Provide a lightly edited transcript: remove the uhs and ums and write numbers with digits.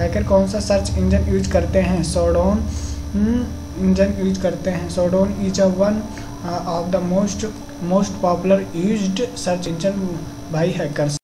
Hacker कौन सा search engine use करते हैं? शोडान इंजन यूज करते हैं। Shodan is one of the most popular used search engine by hackers.